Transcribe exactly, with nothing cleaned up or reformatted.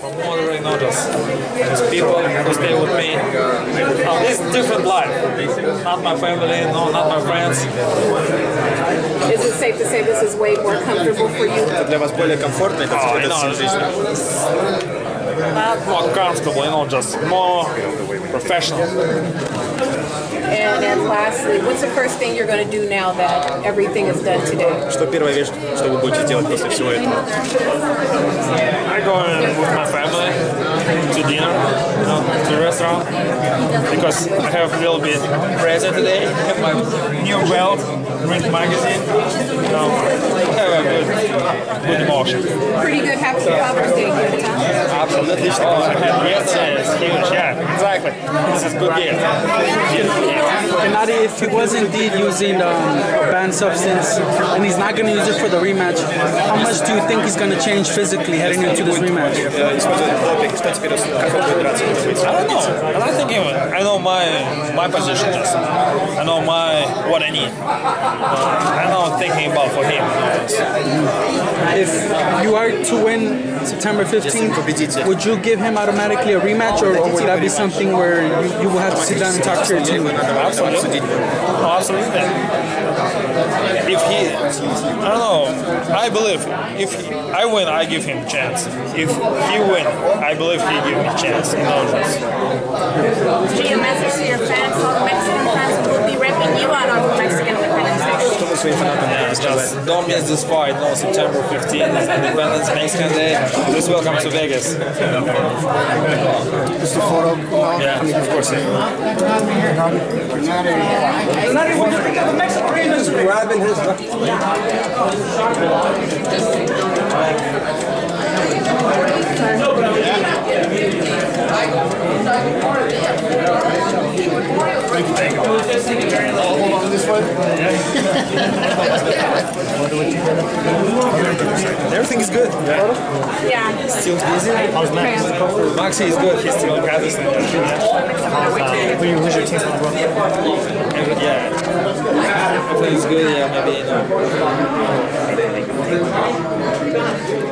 from modern orders. There's people who stay with me. Oh, this different life. Not my family, no, not my friends. Is it safe to say this is way more comfortable for you? Для вас более комфортно и комфортная жизнь. Not more comfortable, you know, just more professional. And then lastly, what's the first thing you're going to do now that everything is done today? Что первая вещь, что вы будете делать после всего этого? I go with my family to dinner, you know, to the restaurant, because I have a little bit present today. I have my new belt, print magazine, you know, have a good, good emotion. Pretty good happy Father's Day gift, huh? Absolutely. Oh, I had gifts, it's huge, yeah, exactly. This is good gift. Yeah. And Adi, if he was indeed using um, a banned substance and he's not going to use it for the rematch, how much do you think he's going to change physically heading into this rematch? I don't know. I don't think even. I know my my position. Just I know my what I need. Uh, I'm not thinking about for him. If you are to win September fifteenth, would you give him automatically a rematch, or, or would that be something where you, you will have to sit down and talk to your team? Absolutely. Absolutely. If he, I don't know, I believe if he, I win, I give him a chance. If he win, I believe he give me a chance. You know, just. Give a message to your fans, all Mexican fans will be repping you out on Mexican Independence Day. Yeah, just don't miss this fight. No, September fifteenth is Independence Mexican Day. Just welcome to Vegas. Just a photo? Yeah, of course. Not even the Mexican is grabbing his. Everything is good. Yeah. yeah. Still busy. How's Max? Maxi is good. He's still practicing. Who you wish your team would work? Yeah. Everything is good. Yeah, maybe you know.